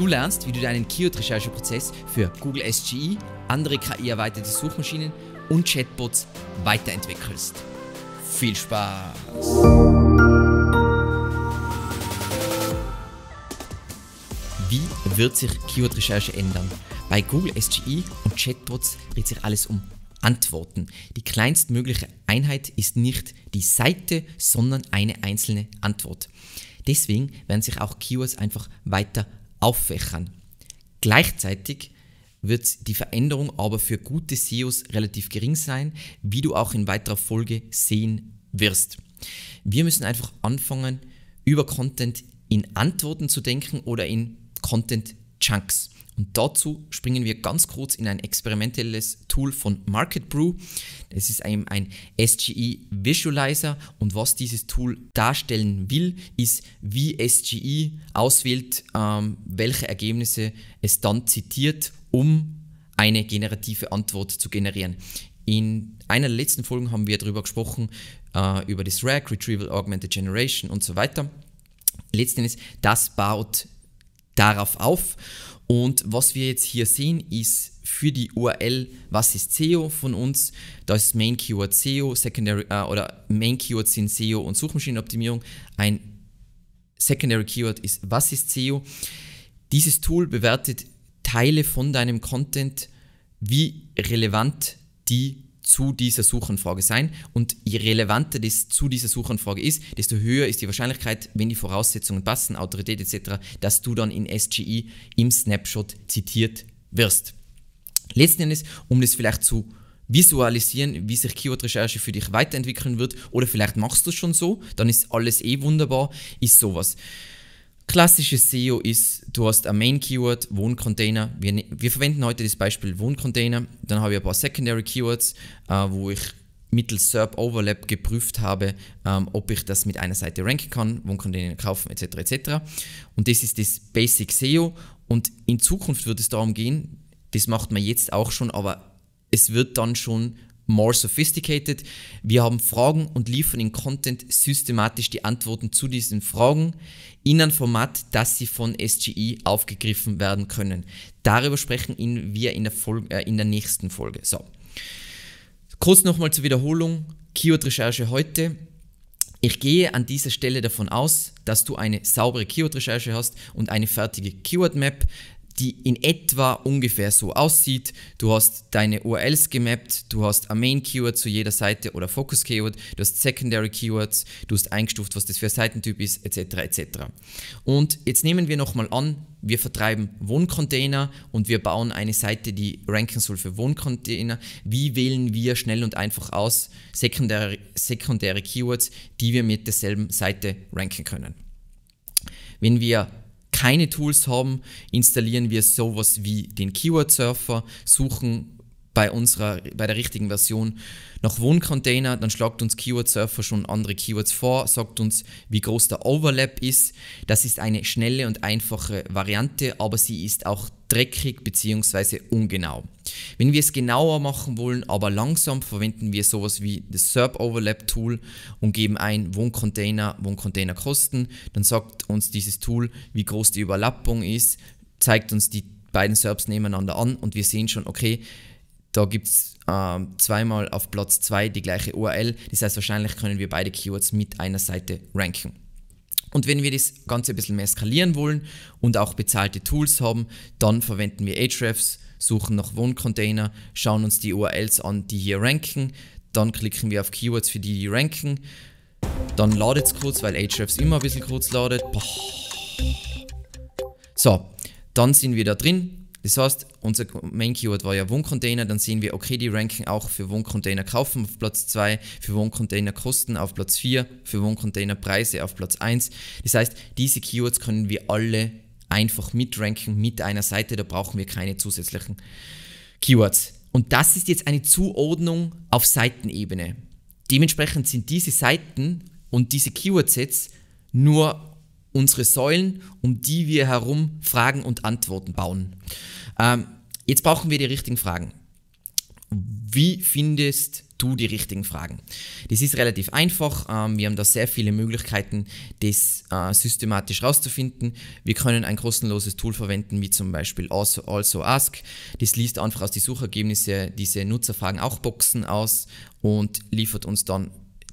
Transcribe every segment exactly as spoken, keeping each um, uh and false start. Du lernst, wie du deinen Keyword-Recherche-Prozess für Google S G I, andere K I-erweiterte Suchmaschinen und Chatbots weiterentwickelst. Viel Spaß! Wie wird sich Keyword-Recherche ändern? Bei Google S G I und Chatbots dreht sich alles um Antworten. Die kleinstmögliche Einheit ist nicht die Seite, sondern eine einzelne Antwort. Deswegen werden sich auch Keywords einfach weiter auffächern. Gleichzeitig wird die Veränderung aber für gute S E Os relativ gering sein, wie du auch in weiterer Folge sehen wirst. Wir müssen einfach anfangen, über Content in Antworten zu denken oder in Content Chunks. Und dazu springen wir ganz kurz in ein experimentelles Tool von MarketBrew. Das ist ein, ein S G I Visualizer, und was dieses Tool darstellen will, ist, wie S G I auswählt, ähm, welche Ergebnisse es dann zitiert, um eine generative Antwort zu generieren. In einer der letzten Folgen haben wir darüber gesprochen, äh, über das R A G, Retrieval Augmented Generation und so weiter. Letztendlich, das baut darauf auf, und was wir jetzt hier sehen, ist für die U R L, was ist S E O von uns, da ist Main Keyword S E O, Secondary äh, oder Main Keywords sind S E O und Suchmaschinenoptimierung, ein Secondary Keyword ist was ist S E O. Dieses Tool bewertet Teile von deinem Content, wie relevant die zu dieser Suchanfrage sein, und je relevanter das zu dieser Suchanfrage ist, desto höher ist die Wahrscheinlichkeit, wenn die Voraussetzungen passen, Autorität et cetera, dass du dann in S G I im Snapshot zitiert wirst. Letzten Endes, um das vielleicht zu visualisieren, wie sich Keyword-Recherche für dich weiterentwickeln wird, oder vielleicht machst du es schon so, dann ist alles eh wunderbar, ist sowas. Klassisches S E O ist, du hast ein Main-Keyword, Wohncontainer, wir, wir verwenden heute das Beispiel Wohncontainer, dann habe ich ein paar Secondary-Keywords, äh, wo ich mittels Serp-Overlap geprüft habe, ähm, ob ich das mit einer Seite ranken kann, Wohncontainer kaufen et cetera et cetera. Und das ist das Basic S E O, und in Zukunft wird es darum gehen, das macht man jetzt auch schon, aber es wird dann schon more sophisticated. Wir haben Fragen und liefern in Content systematisch die Antworten zu diesen Fragen in ein Format, das sie von S G I aufgegriffen werden können. Darüber sprechen wir in der, Folge, äh, in der nächsten Folge. So. Kurz nochmal zur Wiederholung. Keyword-Recherche heute. Ich gehe an dieser Stelle davon aus, dass du eine saubere Keyword-Recherche hast und eine fertige Keyword-Map, die in etwa ungefähr so aussieht. Du hast deine U R Ls gemappt, du hast ein Main-Keyword zu jeder Seite oder Focus-Keyword, du hast Secondary-Keywords, du hast eingestuft, was das für ein Seitentyp ist, et cetera et cetera. Und jetzt nehmen wir nochmal an, wir vertreiben Wohncontainer und wir bauen eine Seite, die ranken soll für Wohncontainer. Wie wählen wir schnell und einfach aus sekundäre, sekundäre Keywords, die wir mit derselben Seite ranken können? Wenn wir keine Tools haben, installieren wir sowas wie den Keyword Surfer, suchen bei unserer, bei der richtigen Version nach Wohncontainer, dann schlagt uns Keyword Surfer schon andere Keywords vor, sagt uns, wie groß der Overlap ist. Das ist eine schnelle und einfache Variante, aber sie ist auch dreckig bzw. ungenau. Wenn wir es genauer machen wollen, aber langsam, verwenden wir sowas wie das Serp-Overlap-Tool und geben ein Wohncontainer, Wohncontainer Kosten. Dann sagt uns dieses Tool, wie groß die Überlappung ist, zeigt uns die beiden Serps nebeneinander an, und wir sehen schon, okay, da gibt es äh, zweimal auf Platz zwei die gleiche U R L. Das heißt, wahrscheinlich können wir beide Keywords mit einer Seite ranken. Und wenn wir das Ganze ein bisschen mehr skalieren wollen und auch bezahlte Tools haben, dann verwenden wir Ahrefs, suchen nach Wohncontainer, schauen uns die U R Ls an, die hier ranken, dann klicken wir auf Keywords, für die die ranken, dann ladet es kurz, weil Ahrefs immer ein bisschen kurz ladet. Boah. So, dann sind wir da drin. Das heißt, unser Main-Keyword war ja Wohncontainer, dann sehen wir, okay, die ranken auch für Wohncontainer kaufen auf Platz zwei, für Wohncontainer Kosten auf Platz vier, für Wohncontainer Preise auf Platz eins. Das heißt, diese Keywords können wir alle einfach mitranken mit einer Seite, da brauchen wir keine zusätzlichen Keywords. Und das ist jetzt eine Zuordnung auf Seitenebene. Dementsprechend sind diese Seiten und diese Keyword-Sets nur unsere Säulen, um die wir herum Fragen und Antworten bauen. Ähm, jetzt brauchen wir die richtigen Fragen. wie findest du die richtigen Fragen? Das ist relativ einfach. Wir haben da sehr viele Möglichkeiten, das systematisch rauszufinden. Wir können ein kostenloses Tool verwenden, wie zum Beispiel AlsoAsked. Das liest einfach aus den Suchergebnissen diese Nutzerfragen auch Boxen aus und liefert uns dann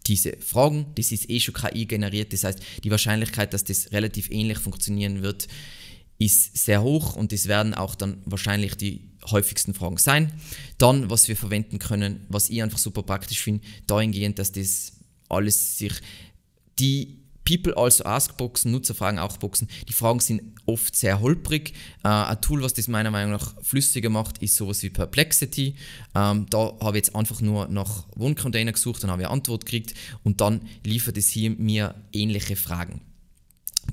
diese Fragen. Das ist eh schon K I generiert. Das heißt, die Wahrscheinlichkeit, dass das relativ ähnlich funktionieren wird, ist sehr hoch, und das werden auch dann wahrscheinlich die häufigsten Fragen sein. Dann, was wir verwenden können, was ich einfach super praktisch finde, dahingehend, dass das alles sich, die People also ask Boxen, Nutzerfragen auch Boxen, die Fragen sind oft sehr holprig. Äh, ein Tool, was das meiner Meinung nach flüssiger macht, ist sowas wie Perplexity. Ähm, da habe ich jetzt einfach nur nach Wohncontainer gesucht, dann habe ich eine Antwort gekriegt und dann liefert es hier mir ähnliche Fragen.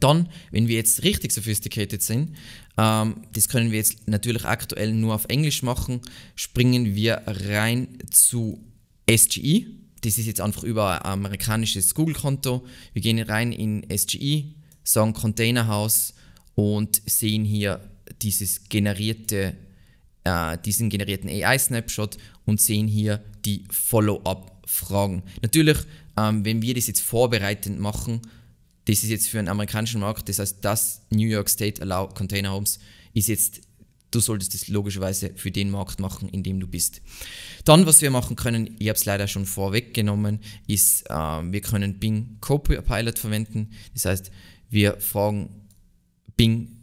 Dann, wenn wir jetzt richtig sophisticated sind, ähm, das können wir jetzt natürlich aktuell nur auf Englisch machen, springen wir rein zu S G I. Das ist jetzt einfach über ein amerikanisches Google-Konto. Wir gehen rein in S G I, sagen Containerhaus und sehen hier dieses generierte, äh, diesen generierten A I-Snapshot und sehen hier die Follow-up-Fragen. Natürlich, ähm, wenn wir das jetzt vorbereitend machen, das ist jetzt für einen amerikanischen Markt, das heißt, das New York State Allow Container Homes ist jetzt, du solltest das logischerweise für den Markt machen, in dem du bist. Dann, was wir machen können, ich habe es leider schon vorweggenommen, ist, äh, wir können Bing Copilot verwenden. Das heißt, wir fragen Bing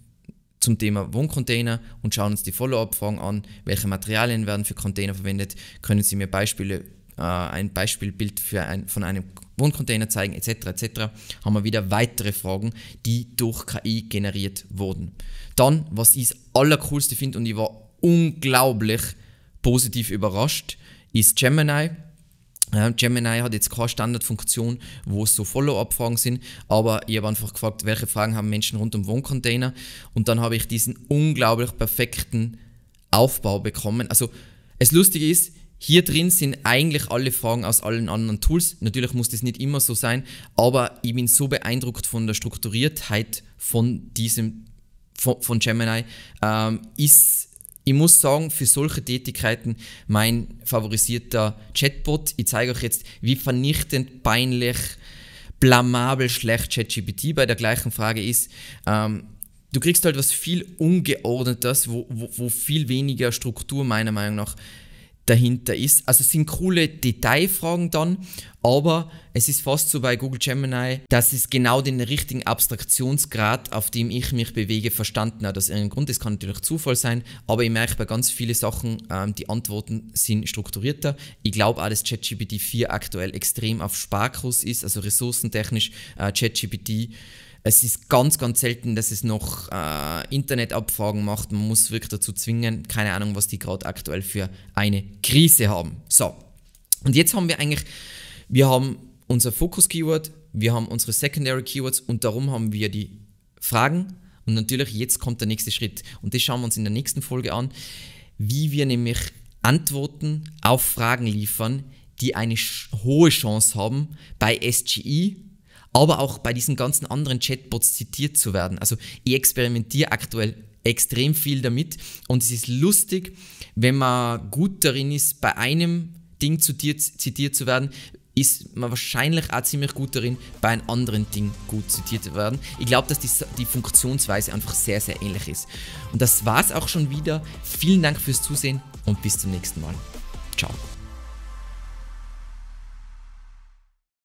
zum Thema Wohncontainer und schauen uns die Follow-up-Fragen an, welche Materialien werden für Container verwendet, können Sie mir Beispiele ein Beispielbild für ein, von einem Wohncontainer zeigen, et cetera et cetera, haben wir wieder weitere Fragen, die durch K I generiert wurden. Dann, was ich das Allercoolste finde und ich war unglaublich positiv überrascht, ist Gemini. Ähm, Gemini hat jetzt keine Standardfunktion, wo so Follow-up-Fragen sind, aber ich habe einfach gefragt, welche Fragen haben Menschen rund um Wohncontainer, und dann habe ich diesen unglaublich perfekten Aufbau bekommen. Also, das Lustige ist, hier drin sind eigentlich alle Fragen aus allen anderen Tools. Natürlich muss das nicht immer so sein, aber ich bin so beeindruckt von der Strukturiertheit von diesem, von, von Gemini. Ähm, ist, ich muss sagen, für solche Tätigkeiten mein favorisierter Chatbot. Ich zeige euch jetzt, wie vernichtend, peinlich, blamabel schlecht ChatGPT bei der gleichen Frage ist. Ähm, Du kriegst halt was viel Ungeordnetes, wo, wo, wo viel weniger Struktur meiner Meinung nach dahinter ist. Also es sind coole Detailfragen dann, aber es ist fast so bei Google Gemini, dass es genau den richtigen Abstraktionsgrad, auf dem ich mich bewege, verstanden hat. Aus irgendeinem Grund, das kann natürlich Zufall sein, aber ich merke bei ganz vielen Sachen, ähm, die Antworten sind strukturierter. Ich glaube auch, dass ChatGPT vier aktuell extrem auf Sparkurs ist, also ressourcentechnisch äh, ChatGPT. Es ist ganz, ganz selten, dass es noch äh, Internetabfragen macht. Man muss wirklich dazu zwingen. Keine Ahnung, was die gerade aktuell für eine Krise haben. So, und jetzt haben wir eigentlich, wir haben unser Fokus-Keyword, wir haben unsere Secondary-Keywords und darum haben wir die Fragen. Und natürlich, jetzt kommt der nächste Schritt. Und das schauen wir uns in der nächsten Folge an, wie wir nämlich Antworten auf Fragen liefern, die eine hohe Chance haben bei S G I, aber auch bei diesen ganzen anderen Chatbots zitiert zu werden. Also ich experimentiere aktuell extrem viel damit und es ist lustig, wenn man gut darin ist, bei einem Ding zitiert, zitiert zu werden, ist man wahrscheinlich auch ziemlich gut darin, bei einem anderen Ding gut zitiert zu werden. Ich glaube, dass die, die Funktionsweise einfach sehr, sehr ähnlich ist. Und das war's auch schon wieder. Vielen Dank fürs Zusehen und bis zum nächsten Mal. Ciao.